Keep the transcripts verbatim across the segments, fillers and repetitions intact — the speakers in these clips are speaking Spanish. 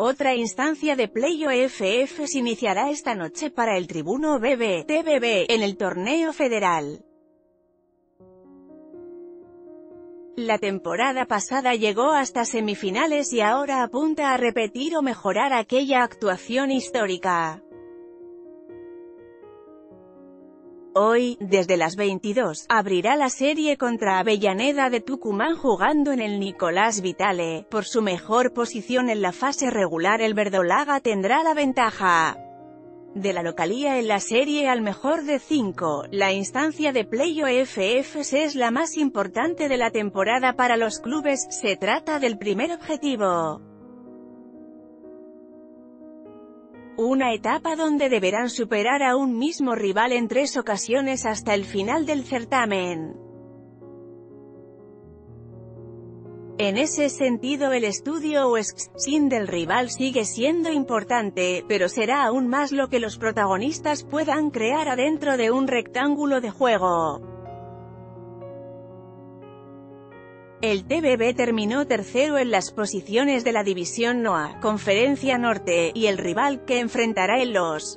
Otra instancia de playoff se iniciará esta noche para el Tribuno B B, T B B, en el Torneo Federal. La temporada pasada llegó hasta semifinales y ahora apunta a repetir o mejorar aquella actuación histórica. Hoy, desde las veintidós, abrirá la serie contra Avellaneda de Tucumán jugando en el Nicolás Vitale. Por su mejor posición en la fase regular, el Verdolaga tendrá la ventaja de la localía en la serie al mejor de cinco. La instancia de playoff es la más importante de la temporada para los clubes, se trata del primer objetivo. Una etapa donde deberán superar a un mismo rival en tres ocasiones hasta el final del certamen. En ese sentido, el estudio o scouting del rival sigue siendo importante, pero será aún más lo que los protagonistas puedan crear adentro de un rectángulo de juego. El T B B terminó tercero en las posiciones de la división N O A, Conferencia Norte, y el rival que enfrentará en los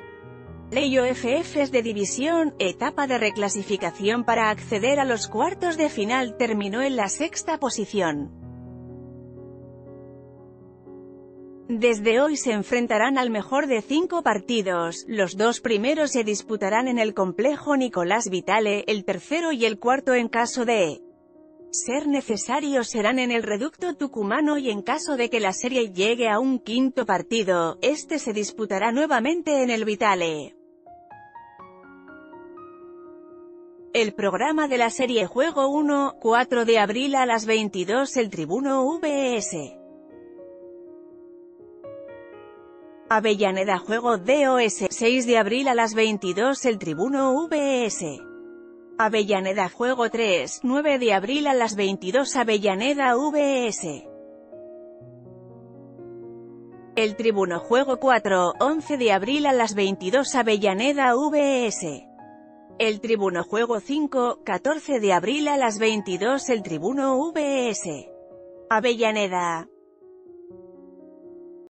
playoffs de división, etapa de reclasificación para acceder a los cuartos de final, terminó en la sexta posición. Desde hoy se enfrentarán al mejor de cinco partidos, los dos primeros se disputarán en el complejo Nicolás Vitale, el tercero y el cuarto en caso de ser necesarios serán en el reducto tucumano, y en caso de que la serie llegue a un quinto partido, este se disputará nuevamente en el Vitale. El programa de la serie: Juego uno, cuatro de abril a las veintidós, el Tribuno B B. Avellaneda. Juego dos, seis de abril a las veintidós, el Tribuno B B. Avellaneda. Juego tres, nueve de abril a las veintidós, Avellaneda B B. El Tribuno. Juego cuatro, once de abril a las veintidós, Avellaneda B B. El Tribuno. Juego cinco, catorce de abril a las veintidós, el Tribuno B B. Avellaneda.